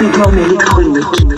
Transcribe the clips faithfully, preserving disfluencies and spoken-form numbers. Epee Doom Electronique.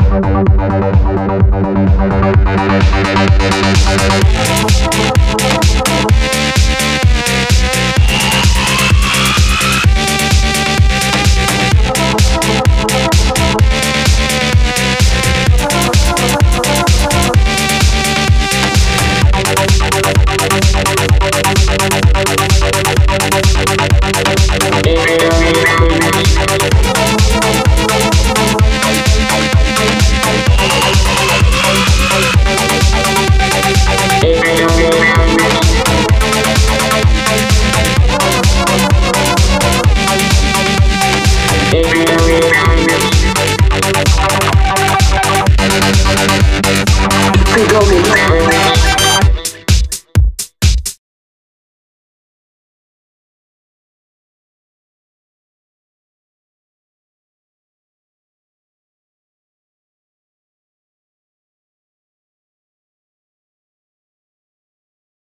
We'll be right back.